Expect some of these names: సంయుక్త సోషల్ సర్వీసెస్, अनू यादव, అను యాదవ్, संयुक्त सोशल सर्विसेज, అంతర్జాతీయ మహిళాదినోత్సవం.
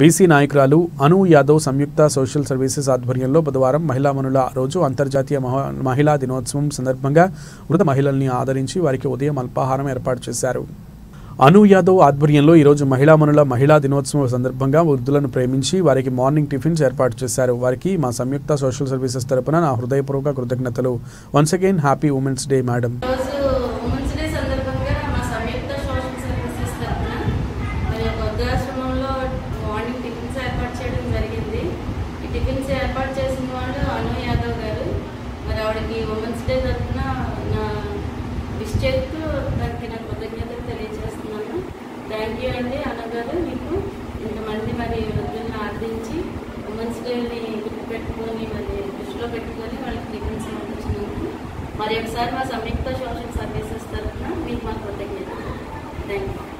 BC నాయకురాలు అను యాదవ్ సంయుక్త సోషల్ సర్వీసెస్ ఆధ్వర్యంలో బుధవారం మహిళా మనుల రోజు అంతర్జాతీయ మహిళా దినోత్సవం సందర్భంగా వృద్ధ మహిళల్ని ఆదరించి వారికి ఉదయం అల్పాహారం ఏర్పాటు చేశారు। అను యాదవ్ ఆధ్వర్యంలో ఈ రోజు మహిళా మనుల మహిళా దినోత్సవం సందర్భంగా వృద్ధులను ప్రేమించి వారికి మార్నింగ్ టిఫిన్స్ ఏర్పాటు చేశారు। వారికి మా సంయుక్త సోషల్ సర్వీసెస్ తరపున నా హృదయపూర్వక కృతజ్ఞతలు। Once again happy women's day madam. अनू यादव garu मैं आवड़की वुमेन्स डे तरफ ना विश दाखिल ना कृतज्ञता। थैंक यू अंडी अनू गारू इंतमी मैं वृद्धुन आदि वुमेन्स डे गुर्तनी मैं दृष्टि वाली टिफिन मरोंसारी संयुक्त सोशल सर्विसेज तरफ कृतज्ञता। Thank you.